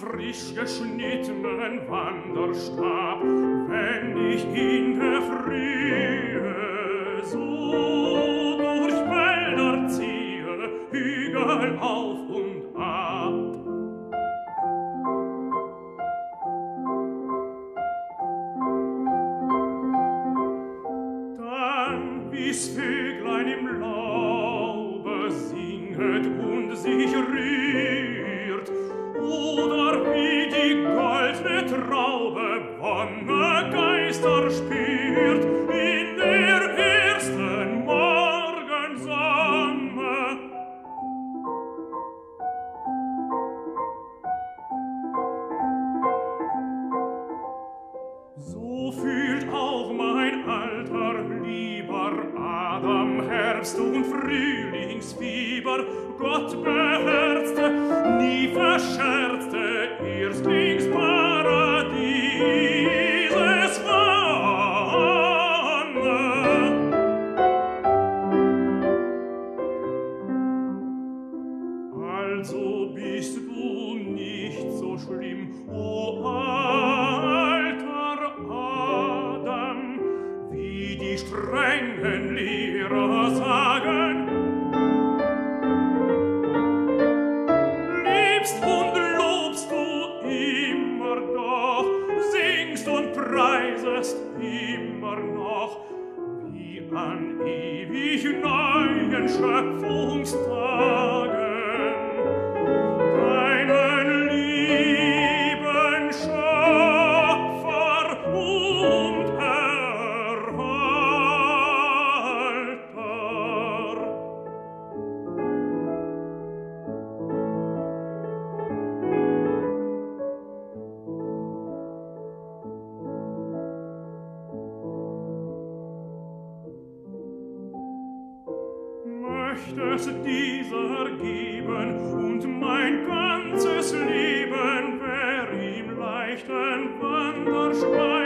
frisch geschnittenen Wanderstab, wenn ich in der Frühe so durch Wälder ziehe, Hügel auf und ab. Dann, wie's Vöglein im Laube singet und sich rührt, oder wie die goldne Traube Wonnegeister spürt in der ersten Morgensonne. So fühlt auch mein alter, lieber Adam Herbst- und Frühlingsfieber, Gott beherzte, nie verscherzte Erstlingsparadies, es war Anne. Also bist du nicht so schlimm, o alter Adam, wie die strengen Lehrer sagen. Und lobst du immer doch, singst und preisest immer noch, wie an ewig neuen Schöpfungstagen. Möchtest dieser geben und mein ganzes Leben wär im leichten Wanderschwein.